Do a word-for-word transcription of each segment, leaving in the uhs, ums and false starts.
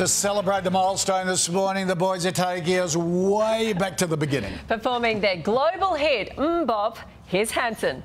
To celebrate the milestone this morning, the boys are taking us way back to the beginning. Performing their global hit, MMMbop, here's Hanson.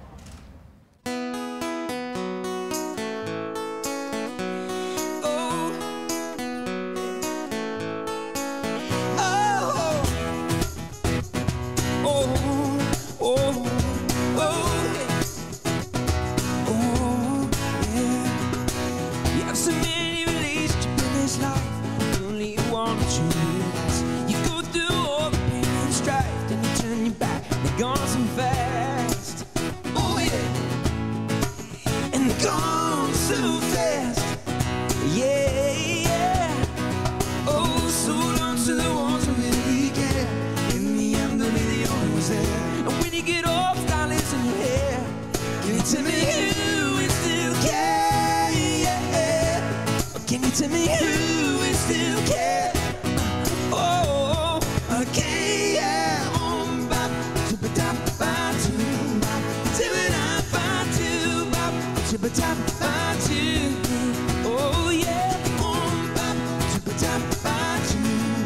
To me, who is still care? Oh, okay, yeah. Um, bop, chippa top, bop, choo, bop, chippa top, bop, choo, bop, chippa top, bop, choo. Oh, yeah. Um, bop, chippa top, bop, choo, bop, chippa top, bop,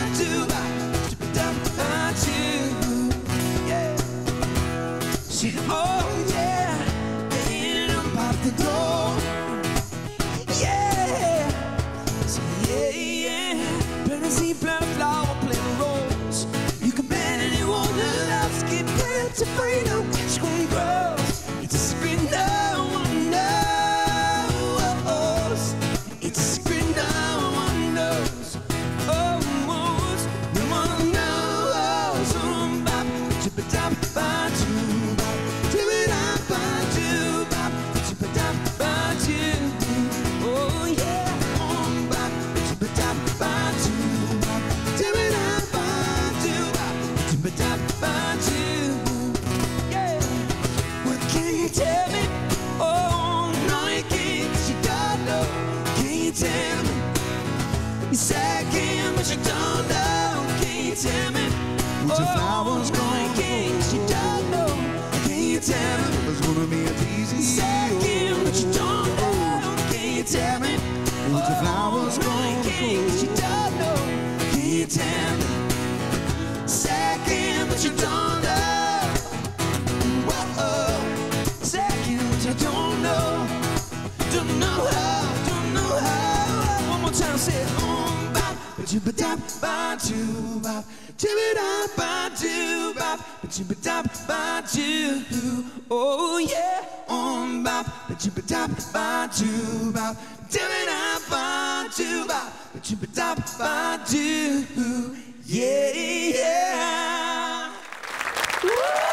choo, bop, chippa top, bop, choo. Yeah. She, oh, yeah. Then I'm pop the door. To find out which one grows, it's a secret no one knows. It's a secret no one knows. Almost no one knows. Um, bop, chippa top, bop, choo, bop, chippa top, bop, choo, bop, chippa top, bop, choo. Oh yeah. Um, bop, chippa top, bop, choo, bop, chippa top, bop, choo, bop, chippa top, bop, choo. Tell me, oh no, you can't, you don't know. Can you tell me? Yes, I can, but you don't know. Can you tell me? What if I was going king? You don't know. Can you tell me? It's gonna be as easy. Yes, I can, but you don't know. Can you tell me? What if I was going king? You don't know. Can you tell me? Yes, I can, but you don't know. Whoa. I don't know, don't know how, don't know how. One more time, say it. Um, bop, chippa top, bop, choo, bop, chippa top, bop, choo, bop, chippa top, bop, choo. Oh yeah. Um, bop, chippa top, bop, choo, bop, chippa top, bop, choo, bop, chippa top, bop, choo. Yeah, yeah. Woo!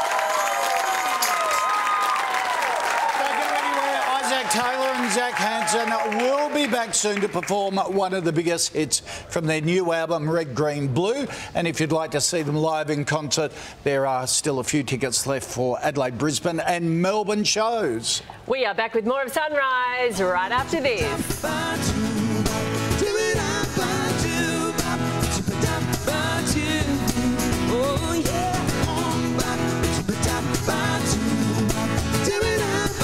Taylor and Zach Hansen will be back soon to perform one of the biggest hits from their new album, Red, Green, Blue. And if you'd like to see them live in concert, there are still a few tickets left for Adelaide, Brisbane and Melbourne shows. We are back with more of Sunrise right after this.